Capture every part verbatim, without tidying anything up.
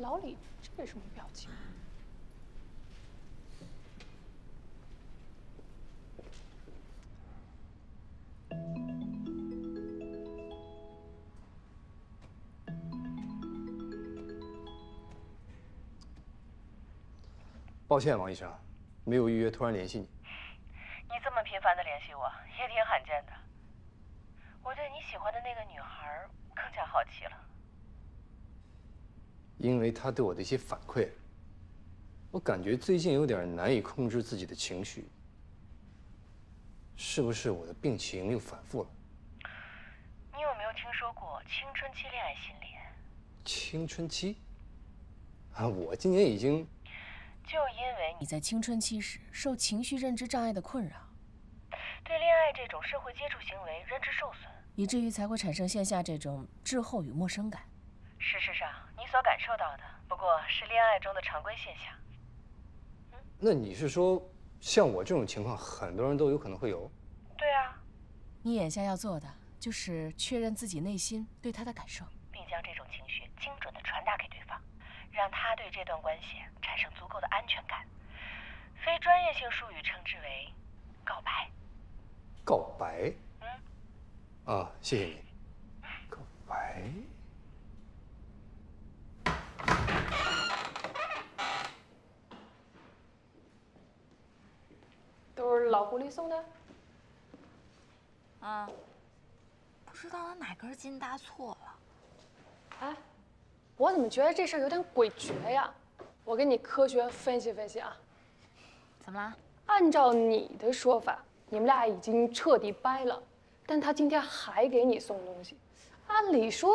老李这是什么表情？抱歉，王医生，没有预约，突然联系你。你这么频繁的联系我，也挺罕见的。我对你喜欢的那个女孩更加好奇了。 因为他对我的一些反馈，我感觉最近有点难以控制自己的情绪，是不是我的病情又反复了？你有没有听说过青春期恋爱心理？青春期？啊，我今年已经……就因为你在青春期时受情绪认知障碍的困扰，对恋爱这种社会接触行为认知受损，以至于才会产生现下这种滞后与陌生感。 事实上，你所感受到的不过是恋爱中的常规现象。嗯，那你是说，像我这种情况，很多人都有可能会有？对啊，你眼下要做的就是确认自己内心对他的感受，并将这种情绪精准地传达给对方，让他对这段关系产生足够的安全感。非专业性术语称之为“告白”。告白？嗯。啊，谢谢你。告白。 都是老狐狸送的。啊，不知道他哪根筋搭错了。哎，我怎么觉得这事儿有点诡谲呀？我给你科学分析分析啊。怎么了？按照你的说法，你们俩已经彻底掰了，但他今天还给你送东西。按理说，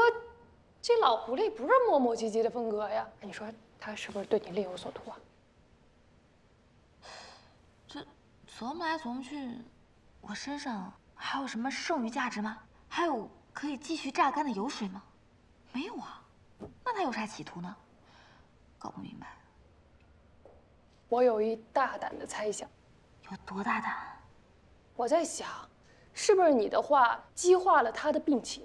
这老狐狸不是磨磨唧唧的风格呀。你说他是不是对你另有所图啊？ 琢磨来琢磨去，我身上还有什么剩余价值吗？还有可以继续榨干的油水吗？没有啊，那他有啥企图呢？搞不明白。我有一大胆的猜想。有多大胆？我在想，是不是你的话激化了他的病情，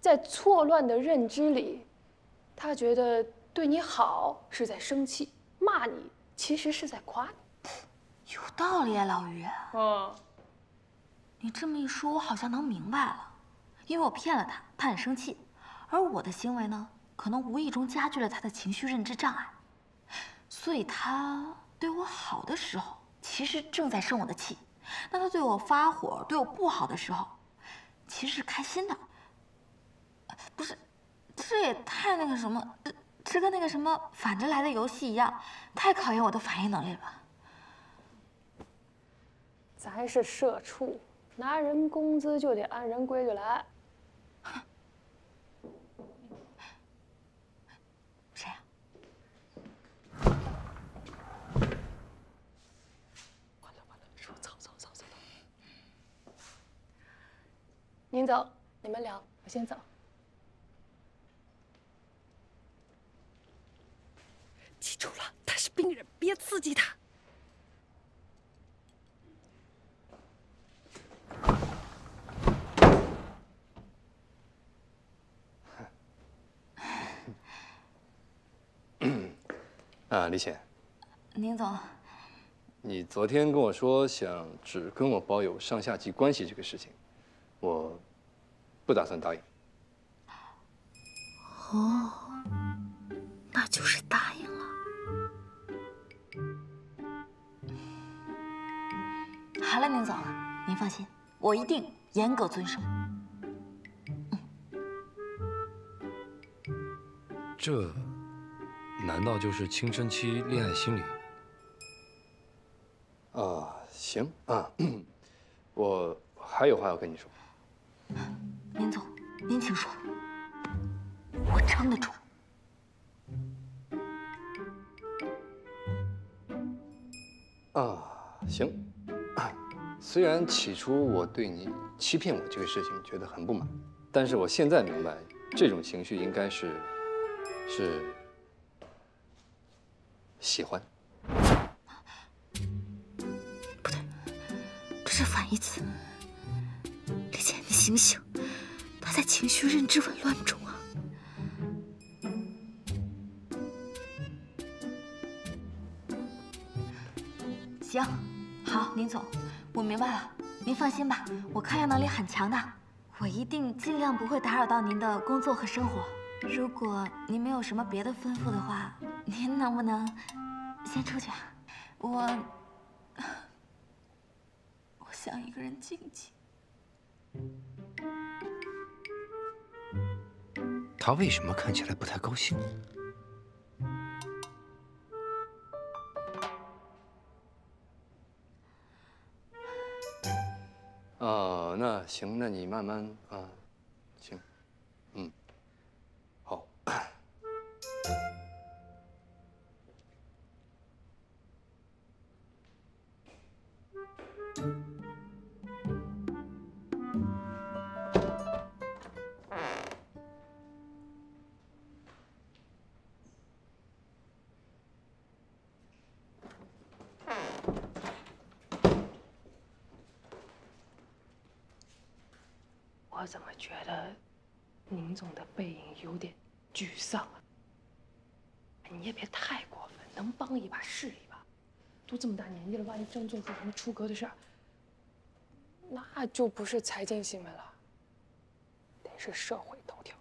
在错乱的认知里，他觉得对你好是在生气，骂你其实是在夸你。 有道理啊，老于。嗯，你这么一说，我好像能明白了。因为我骗了他，他很生气，而我的行为呢，可能无意中加剧了他的情绪认知障碍，所以他对我好的时候，其实正在生我的气；那他对我发火、对我不好的时候，其实是开心的。不是，这也太那个什么，这这跟那个什么反着来的游戏一样，太考验我的反应能力了。 咱还是社畜，拿人工资就得按人规矩来。谁呀？完了完了，说走走走走走。您走，你们聊，我先走。记住了，他是病人，别刺激他。 啊，李显，宁总，你昨天跟我说想只跟我保有上下级关系这个事情，我不打算答应。哦，那就是答应了。好了，宁总，您放心，我一定严格遵守。嗯，这。 难道就是青春期恋爱心理？啊，行啊，我还有话要跟你说。林总，您请说，我撑得住。啊，行。虽然起初我对你欺骗我这个事情觉得很不满，但是我现在明白，这种情绪应该是，是。 喜欢？不对，这是反义词。李姐，你醒醒，他在情绪认知紊乱中啊！行，好，宁总，我明白了，您放心吧，我抗压能力很强的，我一定尽量不会打扰到您的工作和生活。如果您没有什么别的吩咐的话，您能不能先出去啊？我，我想一个人静静。他为什么看起来不太高兴？ 哦，那行，那你慢慢啊，行，嗯，好。我怎么觉得宁总的背影有点沮丧啊？你也别太过分，能帮一把是一把。都这么大年纪了，万一真做出什么出格的事儿，那就不是财经新闻了，得是社会头条。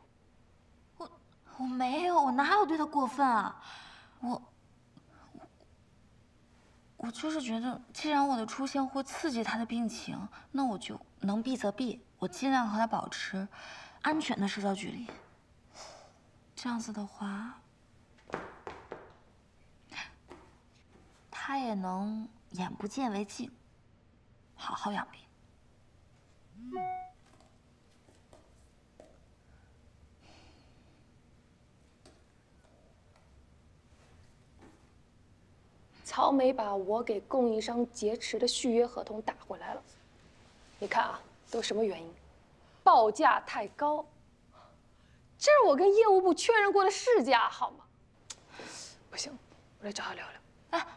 我我没有，我哪有对他过分啊？我我就是觉得，既然我的出现会刺激他的病情，那我就能避则避。 我尽量和他保持安全的社交距离。这样子的话，他也能眼不见为净，好好养病。曹梅把我给供应商劫持的续约合同打回来了，你看啊。 都什么原因？报价太高，这是我跟业务部确认过的市价，好吗？不行，我得找他聊聊。哎，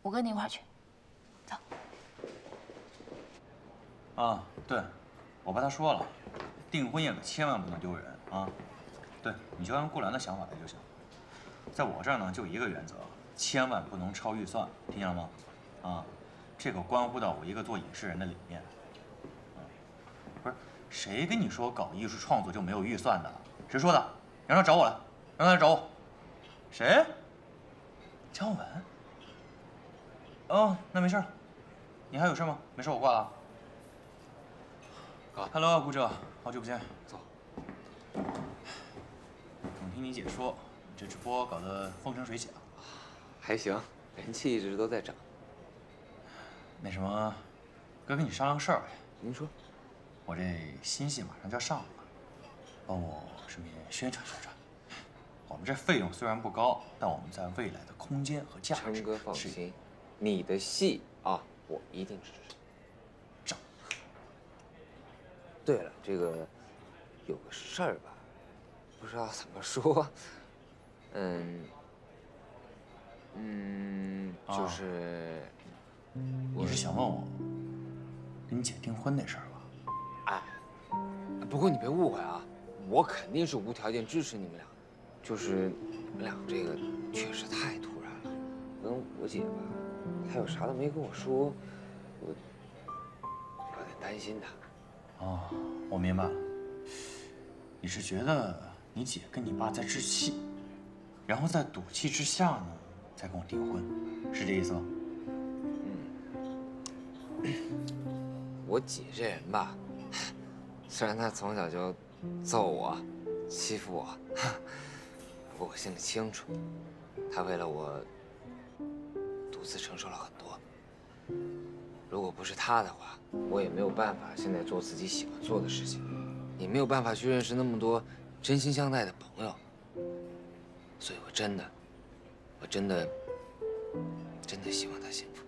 我跟你一块儿去，走。啊，对，我帮他说了，订婚宴可千万不能丢人啊！对，你就按顾兰的想法来就行。在我这儿呢，就一个原则，千万不能超预算，听见了吗？啊，这可关乎到我一个做影视人的脸面。 不是谁跟你说搞艺术创作就没有预算的？谁说的？让他找我来，让他来找我。谁？姜文。哦，那没事儿。你还有事吗？没事，我挂了。Hello， 顾哲，好久不见。走。总听你姐说，这直播搞得风生水起啊。还行，人气一直都在涨。那什么，哥跟你商量个事儿呗。您说。 我这新戏马上就要上了，帮我顺便宣传宣传。我们这费用虽然不高，但我们在未来的空间和价值。成哥放心，你的戏啊，我一定支持。涨。对了，这个有个事儿吧，不知道怎么说。嗯，嗯，就是。你是想问我跟你姐订婚那事儿吧？ 哎，不过你别误会啊，我肯定是无条件支持你们俩，就是你们俩这个确实太突然了。跟我姐吧，她有啥都没跟我说，我有点担心她。哦，我明白了，你是觉得你姐跟你爸在置气，然后在赌气之下呢，再跟我订婚，是这意思吗？嗯，我姐这人吧。 虽然他从小就揍我、欺负我，不过我心里清楚，他为了我独自承受了很多。如果不是他的话，我也没有办法现在做自己喜欢做的事情，也没有办法去认识那么多真心相待的朋友。所以我真的，我真的，真的希望他幸福。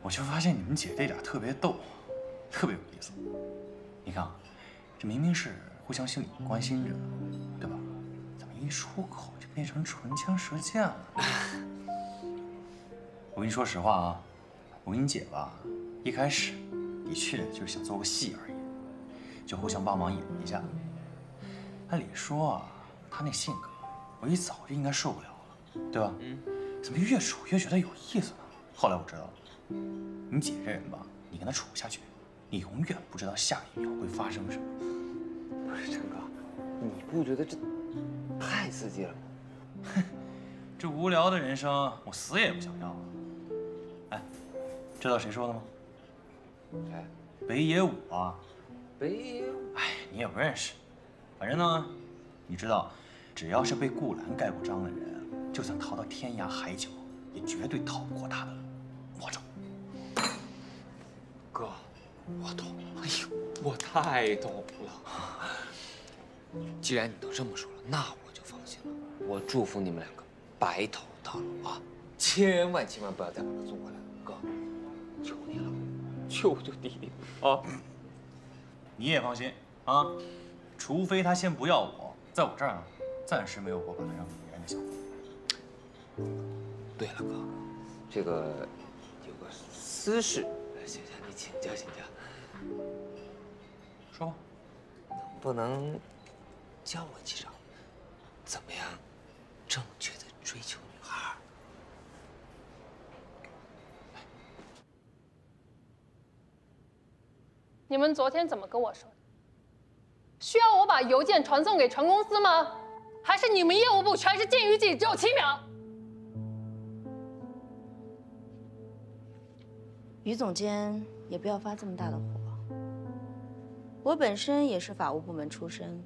我就发现你们姐这点特别逗，特别有意思。你看啊，这明明是互相心里关心着，对吧？怎么一出口就变成唇枪舌剑了？我跟你说实话啊，我跟你姐吧，一开始的确就是想做个戏而已，就互相帮忙演一下。按理说啊，她那性格，我一早就应该受不了了。对吧？嗯。怎么越处越觉得有意思呢？后来我知道了，你姐这人吧，你跟她处下去，你永远不知道下一秒会发生什么。不是陈哥，你不觉得这太刺激了吗？哼，这无聊的人生，我死也不想要了。哎，知道谁说的吗？谁？北野武啊。北野武。哎，你也不认识。反正呢，你知道，只要是被顾兰盖过章的人，就算逃到天涯海角，也绝对逃不过他的魔爪。哥，我懂了。哎呦，我太懂了。既然你都这么说了，那我就放心了。我祝福你们两个白头到老啊！千万千万不要再把他送回来，哥，求你了，救救弟弟啊！你也放心啊。 除非他先不要我，在我这儿呢，暂时没有我把他让给别人的想法。对了，哥，这个有个私事，想向你请教请教。说吧，能不能教我几招？怎么样正确的追求女孩？你们昨天怎么跟我说的？ 需要我把邮件传送给船公司吗？还是你们业务部全是禁语剂，只有七秒？于总监也不要发这么大的火。我本身也是法务部门出身，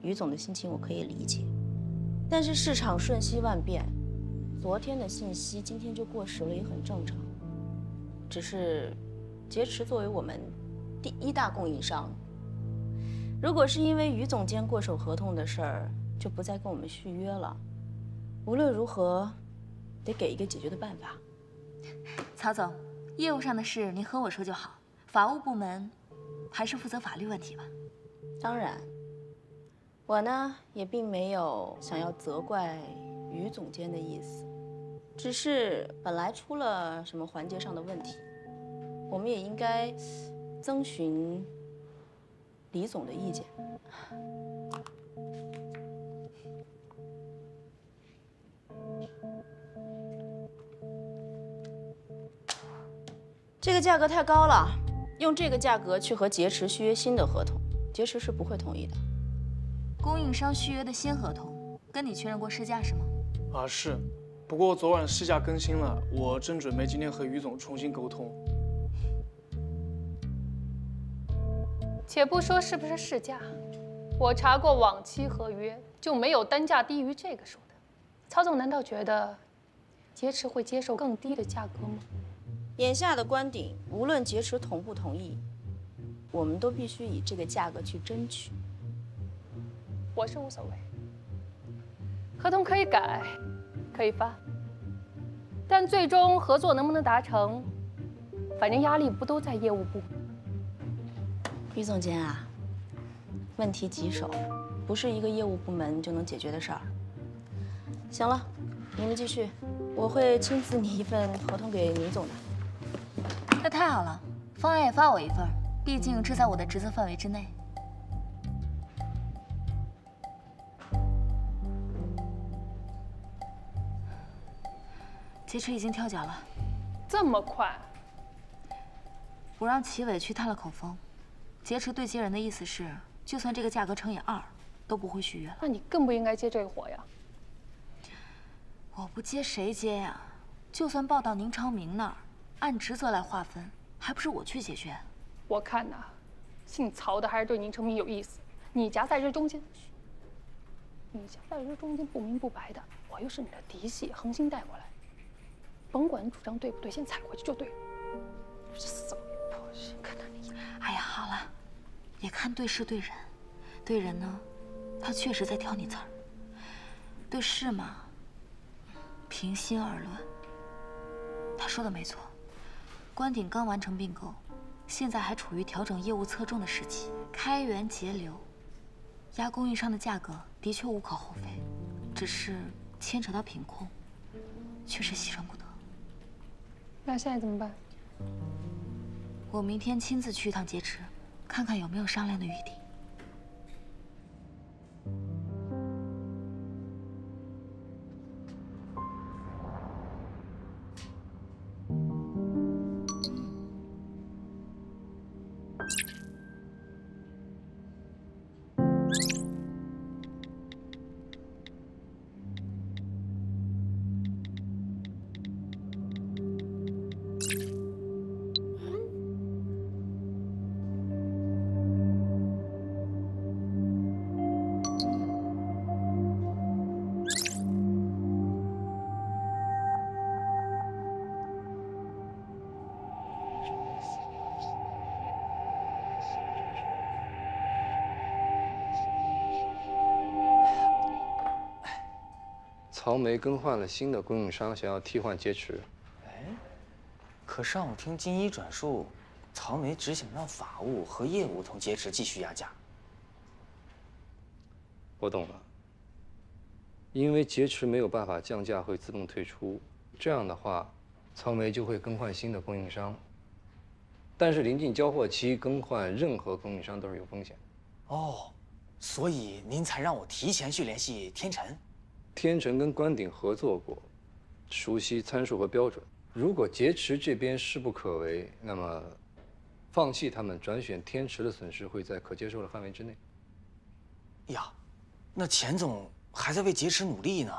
于总的心情我可以理解，但是市场瞬息万变，昨天的信息今天就过时了，也很正常。只是，劫持作为我们第一大供应商。 如果是因为于总监过手合同的事儿，就不再跟我们续约了。无论如何，得给一个解决的办法。曹总，业务上的事您和我说就好，法务部门还是负责法律问题吧。当然，我呢也并没有想要责怪于总监的意思，只是本来出了什么环节上的问题，我们也应该征询 李总的意见。这个价格太高了，用这个价格去和劫持续约新的合同，劫持是不会同意的。供应商续约的新合同，跟你确认过市价是吗？啊，是。不过昨晚市价更新了，我正准备今天和于总重新沟通。 且不说是不是市价，我查过往期合约，就没有单价低于这个数的。曹总难道觉得劫持会接受更低的价格吗？眼下的观点，无论劫持同不同意，我们都必须以这个价格去争取。我是无所谓，合同可以改，可以发，但最终合作能不能达成，反正压力不都在业务部。 于总监啊，问题棘手，不是一个业务部门就能解决的事儿。行了，你们继续，我会亲自拟一份合同给李总的。那太好了，方案也发我一份，毕竟这在我的职责范围之内。劫持已经跳脚了，这么快？我让祁伟去探了口风。 劫持对接人的意思是，就算这个价格乘以二，都不会续约了。那你更不应该接这个活呀！我不接谁接呀？就算报到宁昌明那儿，按职责来划分，还不是我去解决？我看呐，姓曹的还是对宁昌明有意思。你夹在这中间，你夹在这中间不明不白的，我又是你的嫡系，横心带过来，甭管你主张对不对，先踩回去就对了。这死老婆，看他那……哎呀，好了。 也看对事对人，对人呢，他确实在挑你刺儿；对事嘛，平心而论，他说的没错。关鼎刚完成并购，现在还处于调整业务侧重的时期，开源节流，压供应商的价格的确无可厚非，只是牵扯到品控，确实牺牲不得。那现在怎么办？我明天亲自去一趟劫持。 看看有没有商量的余地。曹梅更换了新的供应商，想要替换劫持。哎，可上午听金一转述，曹梅只想让法务和业务同劫持继续压价。我懂了，因为劫持没有办法降价，会自动退出。这样的话，曹梅就会更换新的供应商。但是临近交货期，更换任何供应商都是有风险。哦。 所以您才让我提前去联系天辰。天辰跟关鼎合作过，熟悉参数和标准。如果劫持这边势不可为，那么放弃他们转选天池的损失会在可接受的范围之内。呀，那钱总还在为劫持努力呢。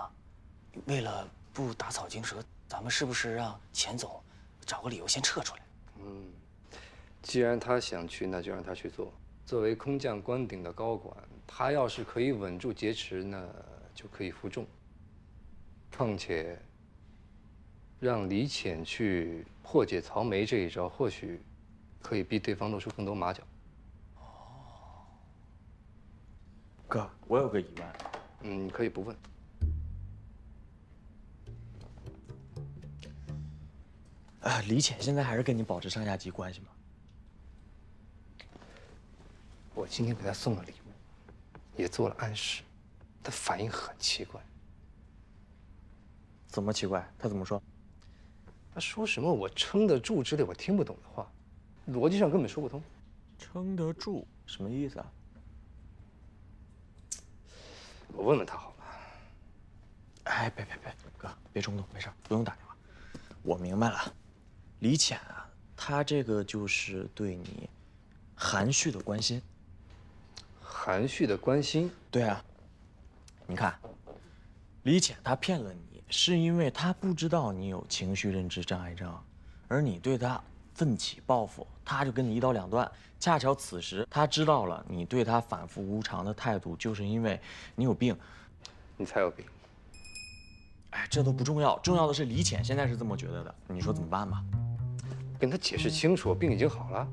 为了不打草惊蛇，咱们是不是让钱总找个理由先撤出来？嗯，既然他想去，那就让他去做。 作为空降关顶的高管，他要是可以稳住劫持，那就可以负重。况且，让李潜去破解曹梅这一招，或许可以逼对方露出更多马脚。哦，哥，我有个疑问。嗯，你可以不问。啊，李潜现在还是跟你保持上下级关系吗？ 我今天给他送了礼物，也做了暗示，他反应很奇怪。怎么奇怪？他怎么说？他说什么“我撑得住”之类我听不懂的话，逻辑上根本说不通。撑得住什么意思啊？我问问他好了。哎，别别别，哥，别冲动，没事，不用打电话。我明白了，李浅啊，他这个就是对你含蓄的关心。 含蓄的关心，对啊，你看，李浅他骗了你，是因为他不知道你有情绪认知障碍症，而你对他奋起报复，他就跟你一刀两断。恰巧此时他知道了你对他反复无常的态度，就是因为你有病，你才有病。哎，这都不重要，重要的是李浅现在是这么觉得的，你说怎么办吧？跟他解释清楚，病已经好了。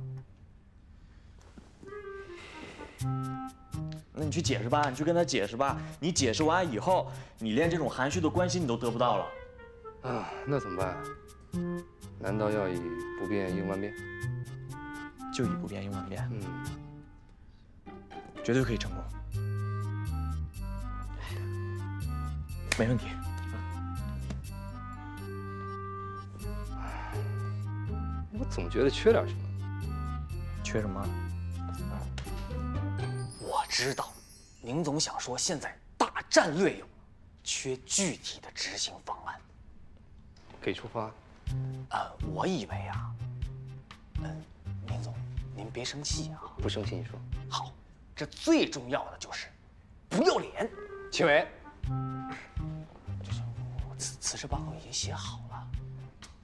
那你去解释吧，你去跟他解释吧。你解释完以后，你连这种含蓄的关心你都得不到了，啊，那怎么办啊？难道要以不变应万变？就以不变应万变，嗯，绝对可以成功，没问题。我总觉得缺点什么，缺什么？ 我知道，宁总想说现在大战略有，缺具体的执行方案。给出方案？呃，我以为啊，嗯，宁总，您别生气啊。不生气，你说。好，这最重要的就是不要脸。秦伟，就是我辞辞职报告已经写好了。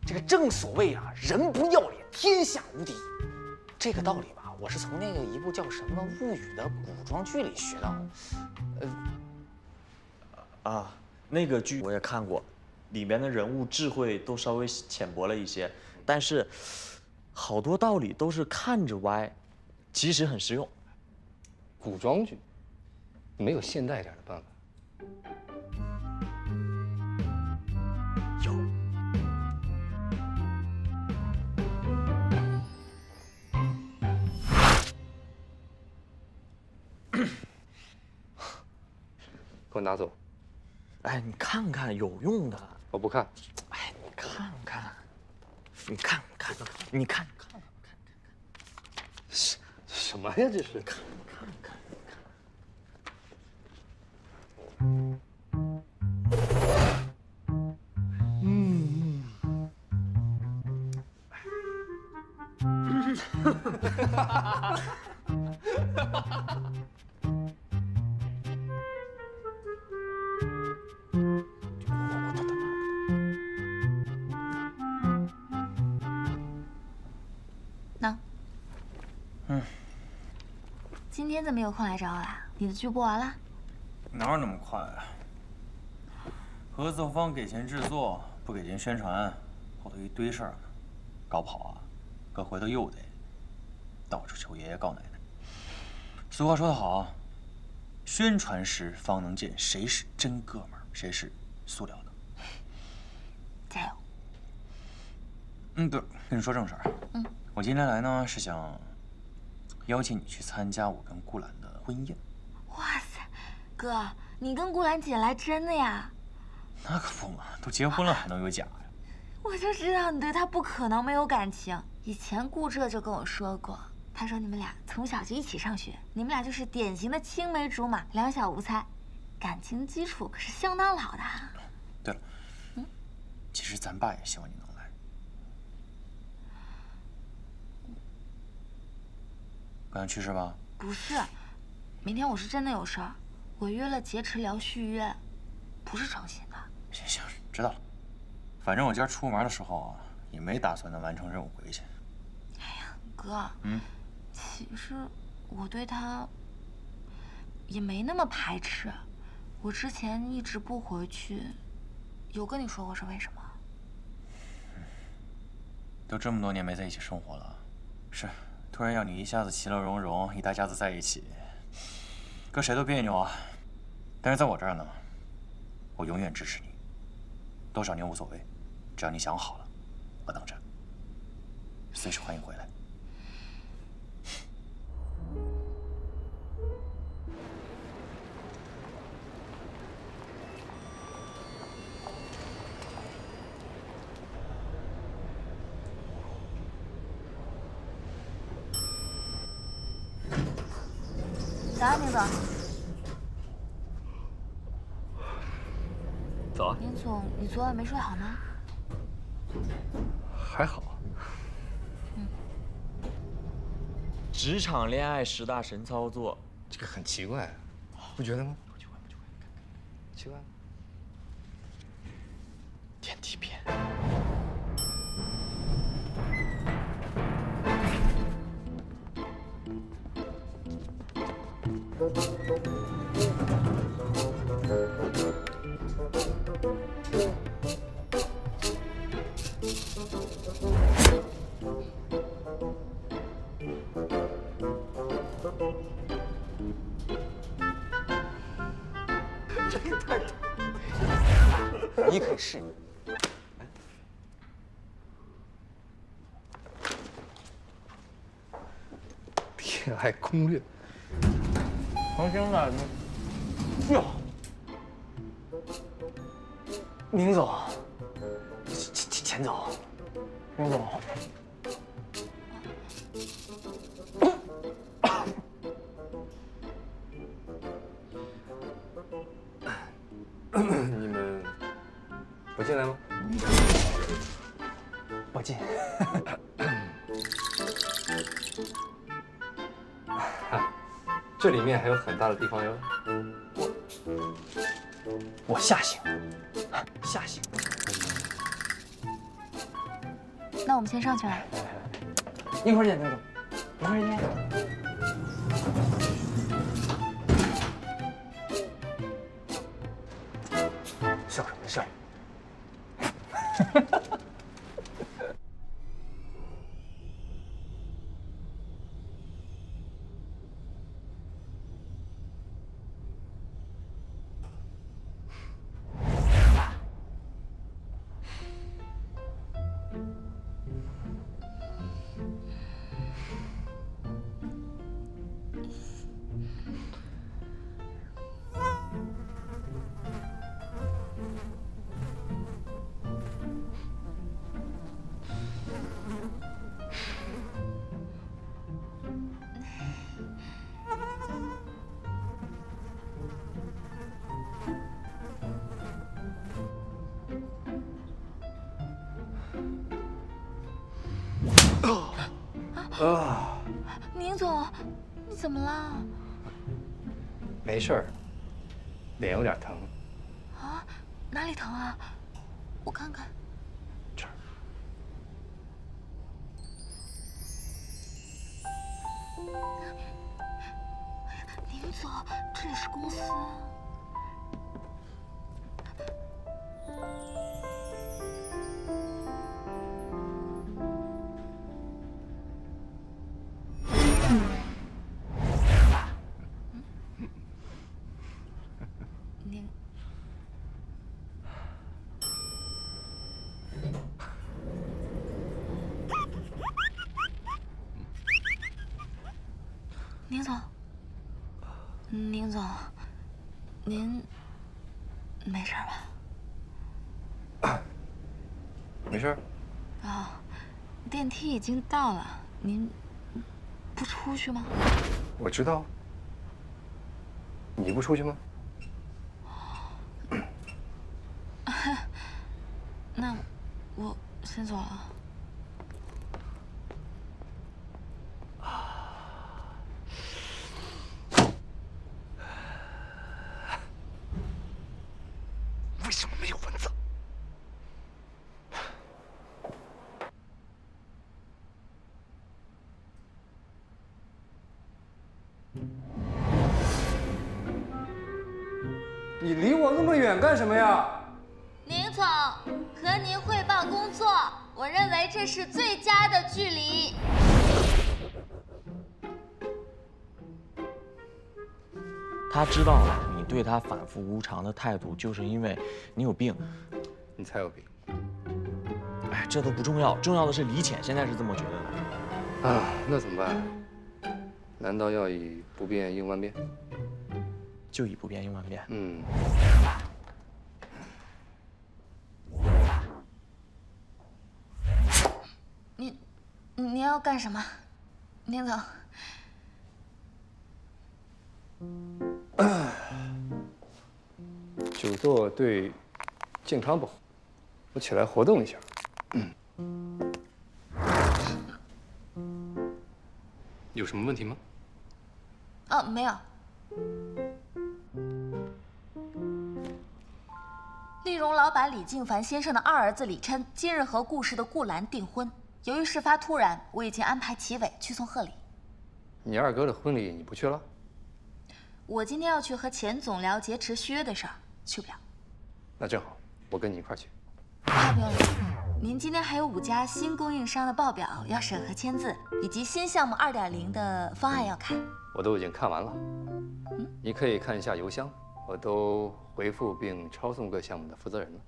这个正所谓啊，人不要脸，天下无敌。这个道理吧。 我是从那个一部叫什么《物语》的古装剧里学到的，呃，啊，那个剧我也看过，里面的人物智慧都稍微浅薄了一些，但是好多道理都是看着歪，其实很实用。古装剧没有现代一点的办法，有。 给我拿走！哎，你看看有用的。我不看。哎，你看看，你看看，你看看，看看，什什么呀？这是？看看看看。嗯。哈哈哈哈哈！ 今天怎么有空来找我啦？你的剧播完了？哪有那么快啊？合作方给钱制作，不给钱宣传，后头一堆事儿呢，搞不好啊，哥回头又得到处求爷爷告奶奶。俗话说得好，宣传时方能见谁是真哥们儿，谁是塑料的。加油。嗯，对，跟你说正事儿。嗯，我今天来呢是想邀请你去参加我跟顾兰的婚宴。哇塞，哥，你跟顾兰姐来真的呀？那可不嘛，都结婚了还能有假呀？我就知道你对她不可能没有感情。以前顾浙就跟我说过。 他说：“你们俩从小就一起上学，你们俩就是典型的青梅竹马，两小无猜，感情基础可是相当老的。”对了，嗯，其实咱爸也希望你能来。不想去是吧？不是，明天我是真的有事儿，我约了劫持聊续约，不是诚心的。行行，知道了。反正我今儿出门的时候啊，也没打算能完成任务回去。哎呀，哥，嗯。 其实我对他也没那么排斥，我之前一直不回去，有跟你说过是为什么？都这么多年没在一起生活了，是突然要你一下子其乐融融，一大家子在一起，跟谁都别扭啊。但是在我这儿呢，我永远支持你，多少年无所谓，只要你想好了，我等着，随时欢迎回来。 早啊，宁总。早啊。宁总，你昨晚没睡好吗？还好。嗯。职场恋爱十大神操作，这个很奇怪、啊，不觉得吗？不奇怪，不奇怪，奇怪。点题篇。你可以试你。恋爱攻略。 重新来过。哟，宁总，钱钱总，宁总，你们不进来吗？不进。这里面还有很大的地方哟，我我下行，下行。那我们先上去了，一会儿见，宁总，一会儿见。 啊，宁总，你怎么了？没事儿，脸有点疼。啊，哪里疼啊？我看看。这儿。宁总，这里是公司。宁总，您没事吧？啊、没事。啊、哦，电梯已经到了，您不出去吗？我知道。你不出去吗？那我先走了。 你离我那么远干什么呀？宁总，和您汇报工作，我认为这是最佳的距离。他知道了，你对他反复无常的态度，就是因为你有病。你才有病。哎，这都不重要，重要的是李浅现在是这么觉得的。啊，那怎么办？难道要以不变应万变？ 就以不变应万变。嗯。你，你要干什么，宁总？久坐对健康不好，我起来活动一下。嗯。有什么问题吗？哦，没有。 丽荣老板李静凡先生的二儿子李琛今日和顾氏的顾兰订婚。由于事发突然，我已经安排齐伟去送贺礼。你二哥的婚礼你不去了？我今天要去和钱总聊劫持续约的事儿，去不了。那正好，我跟你一块去。太不用了，您今天还有五家新供应商的报表要审核签字，以及新项目 二点零 的方案要看。我都已经看完了，嗯，你可以看一下邮箱。 我都回复并抄送各项目的负责人了。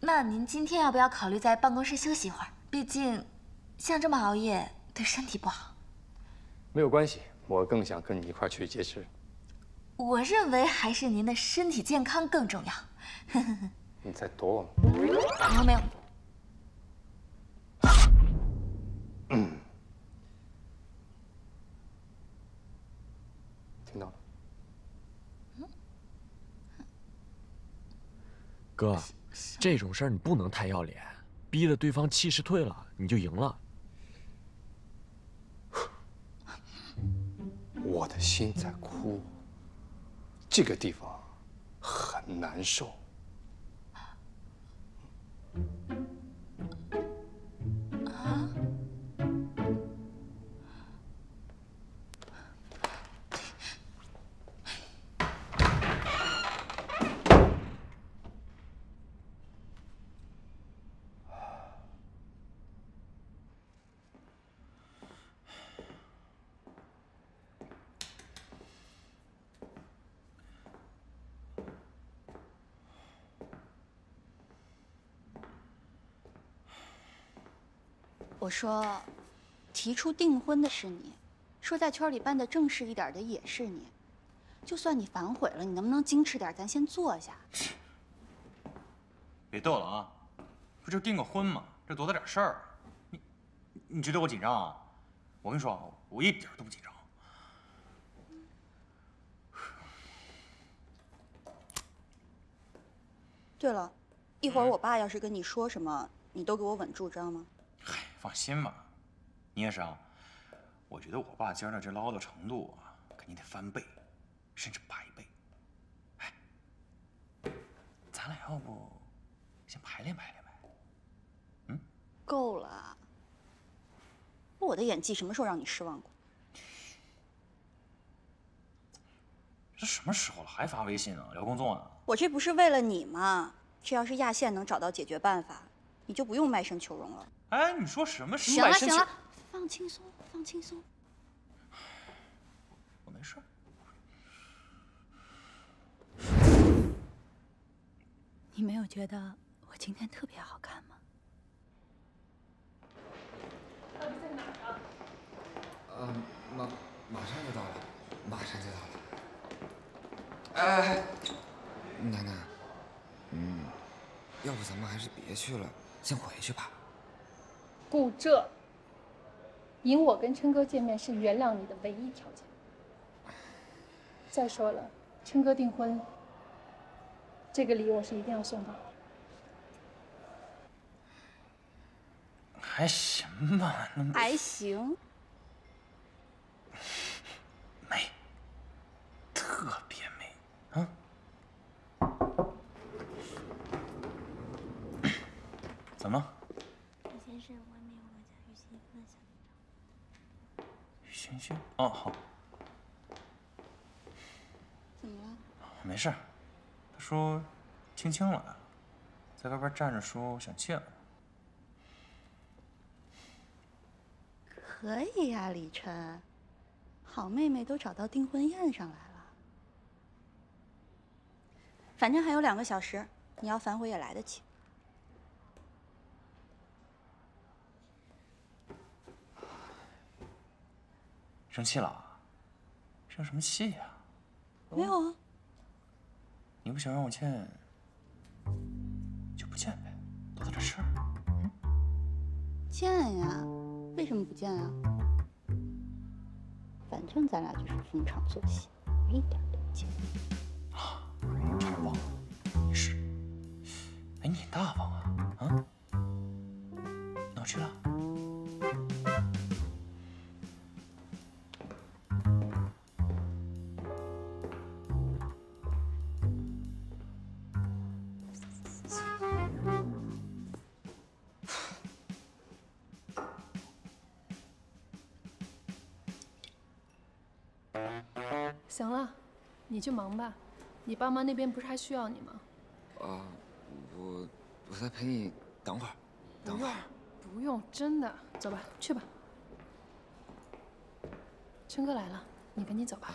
那您今天要不要考虑在办公室休息一会儿？毕竟，像这么熬夜对身体不好。没有关系，我更想跟你一块去劫持。 我认为还是您的身体健康更重要。你在躲我吗？没有没有。嗯，听到了。哥，这种事儿你不能太要脸，逼得对方气势退了，你就赢了。我的心在哭。 这个地方很难受。啊！我说，提出订婚的是你，说在圈里办的正式一点的也是你，就算你反悔了，你能不能矜持点？咱先坐下。别逗了啊，不就订个婚吗？这多大点事儿？你，你觉得我紧张啊？我跟你说，我一点都不紧张。对了，一会儿我爸要是跟你说什么，你都给我稳住，知道吗？ 嗨，放心吧，你也是啊。我觉得我爸今儿的这唠叨程度啊，肯定得翻倍，甚至百倍。哎，咱俩要不先排练排练呗？嗯，够了。我的演技什么时候让你失望过？这什么时候了，还发微信啊，聊工作呢？我这不是为了你吗？这要是亚线能找到解决办法，你就不用卖身求荣了。 哎，你说什么？行了行了，放轻松，放轻松。我没事，有觉得我今天特别好看吗？到底在哪儿啊？呃，马马上就到了，马上就到了。哎哎哎，楠楠，嗯，要不咱们还是别去了，先回去吧。顾浙，引我跟琛哥见面是原谅你的唯一条件。再说了，琛哥订婚。 这个礼我是一定要送到。还行吧，那还行，美，特别美啊！怎么了？首先是外面我家雨欣欣的小剧场。雨欣欣？哦，好。怎么了？没事。 说，青青来了，在外边站着说想见我。可以呀，李晨，好妹妹都找到订婚宴上来了。反正还有两个小时，你要反悔也来得及。生气了啊？生什么气呀？没有啊。 你不想让我见，就不见呗，多大的事儿？嗯，见呀，为什么不见啊？反正咱俩就是逢场作戏，我一点都不介意。啊，差点忘了，也是。哎，你很大方啊啊！那我去了。行了，你去忙吧，你爸妈那边不是还需要你吗？啊，我我再陪你等会儿，等会儿。不用，真的，走吧，去吧。琛哥来了，你赶紧走吧。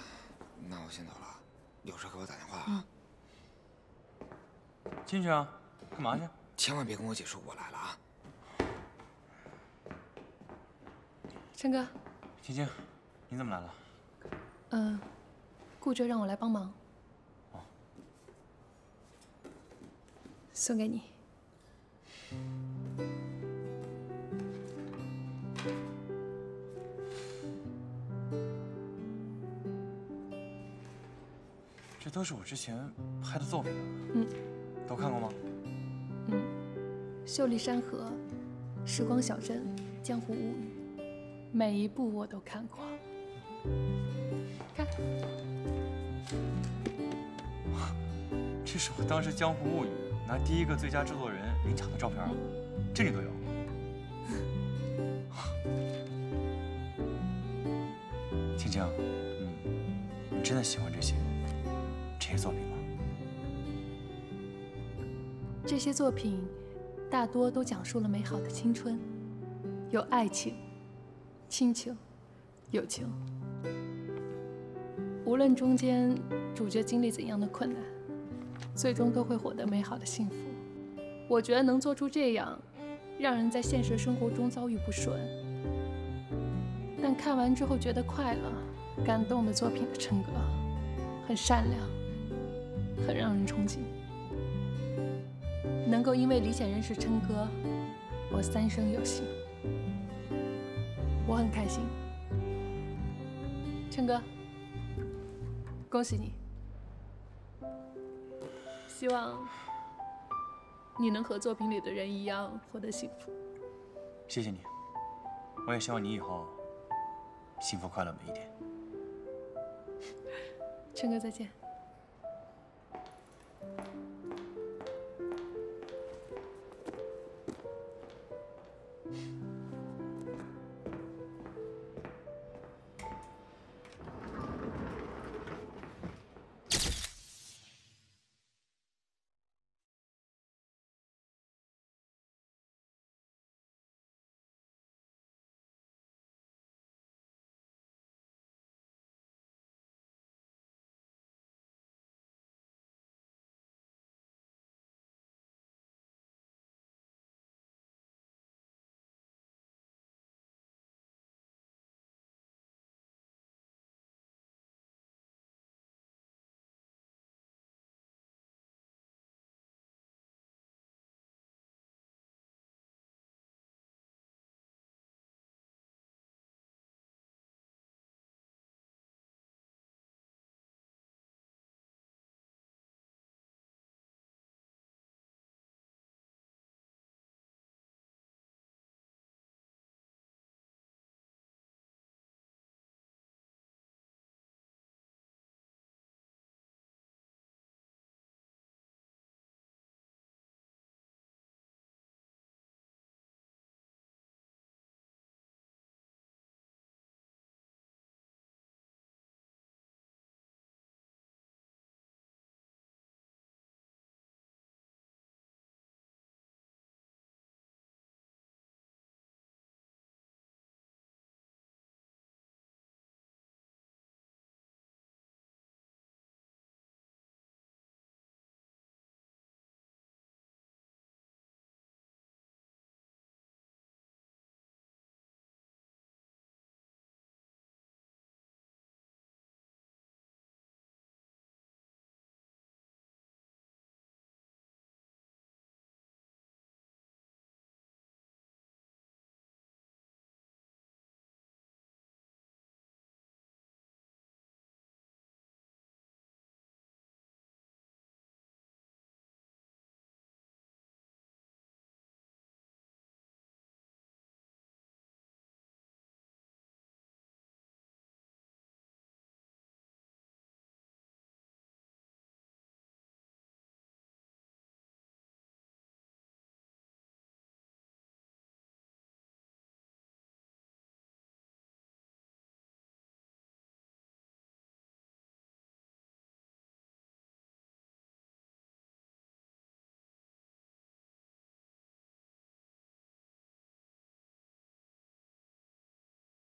那我先走了，有事给我打电话啊。嗯、进去啊，干嘛去？千万别跟我姐说我来了啊。琛哥，青青，你怎么来了？嗯、呃。 顾哲让我来帮忙，哦，送给你。这都是我之前拍的作品，嗯，都看过吗？嗯，《秀丽山河》《时光小镇》《江湖物语》，每一部我都看过。看。 这是我当时《江湖物语》拿第一个最佳制作人领奖的照片啊，这里都有。青青，嗯，你真的喜欢这些这些作品吗？这些作品大多都讲述了美好的青春，有爱情、亲情、友情，无论中间主角经历怎样的困难。 最终都会获得美好的幸福。我觉得能做出这样，让人在现实生活中遭遇不顺，但看完之后觉得快乐、感动的作品的琛哥，很善良，很让人憧憬。能够因为理想人士琛哥，我三生有幸，我很开心。琛哥，恭喜你！ 希望你能和作品里的人一样获得幸福。谢谢你，我也希望你以后幸福快乐每一天。琛哥，再见。